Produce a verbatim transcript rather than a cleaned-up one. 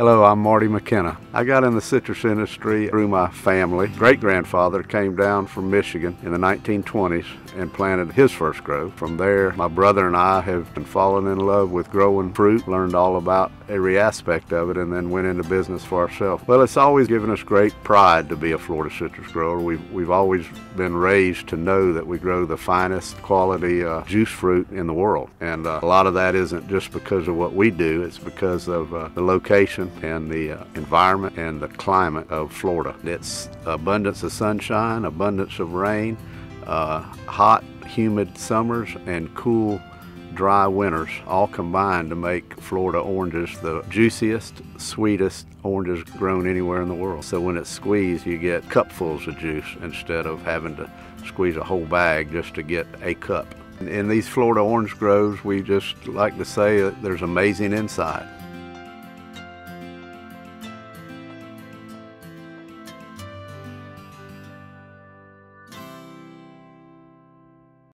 Hello, I'm Marty McKenna. I got in the citrus industry through my family. Great-grandfather came down from Michigan in the nineteen twenties and planted his first grow. From there, my brother and I have been falling in love with growing fruit, learned all about every aspect of it, and then went into business for ourselves. Well, it's always given us great pride to be a Florida citrus grower. We've, we've always been raised to know that we grow the finest quality uh, juice fruit in the world. And uh, a lot of that isn't just because of what we do, it's because of uh, the location and the uh, environment and the climate of Florida. It's abundance of sunshine, abundance of rain, uh, hot, humid summers, and cool, dry winters all combined to make Florida oranges the juiciest, sweetest oranges grown anywhere in the world. So when it's squeezed, you get cupfuls of juice instead of having to squeeze a whole bag just to get a cup. In these Florida orange groves, we just like to say that there's amazing inside.